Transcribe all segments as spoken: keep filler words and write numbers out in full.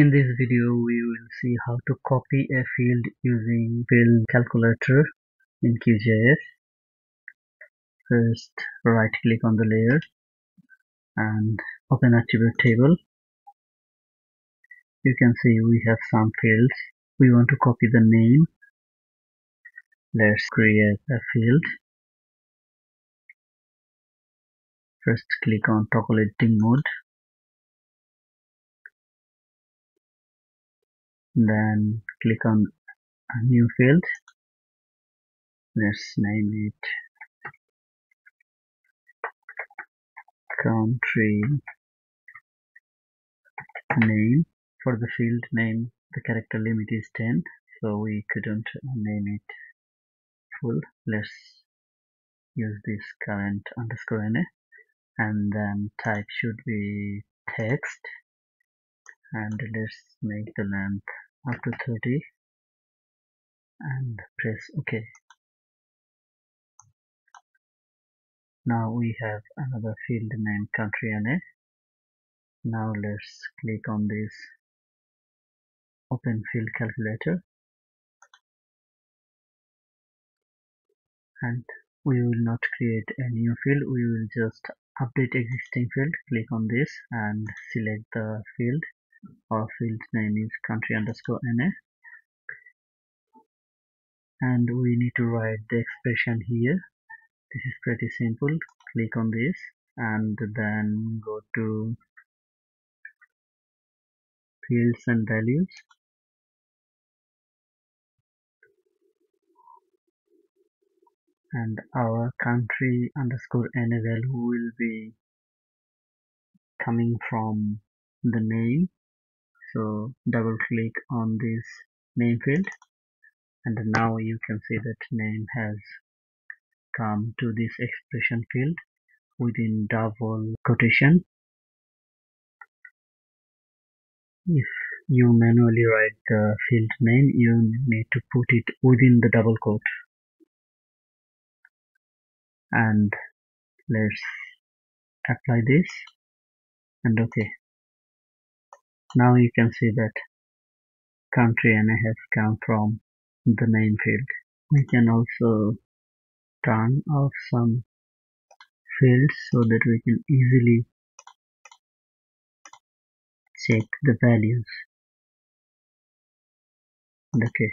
In this video, we will see how to copy a field using Field Calculator in Q G I S. First, right click on the layer and open attribute table. You can see we have some fields. We want to copy the name. Let's create a field. First, click on toggle editing mode. Then click on a new field. Let's name it country name. For the field name, the character limit is ten, so we couldn't name it full. Let's use this current underscore N A, and then type should be text, and let's make the length up to thirty and press OK. Now we have another field named country N A. Now let's click on this, open field calculator, and we will not create a new field. We will just update existing field. Click on this and select the field. Our field name is country underscore N A, and we need to write the expression here. This is pretty simple. Click on this and then go to fields and values, and our country underscore N A value will be coming from the name. So double click on this name field, and now you can see that name has come to this expression field within double quotation. If you manually write the field name, you need to put it within the double quote. And let's apply this and OK. Now you can see that country N A has come from the name field. We can also turn off some fields so that we can easily check the values. Okay,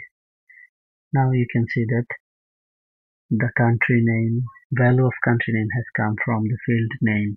now you can see that the country name, value of country name has come from the field name.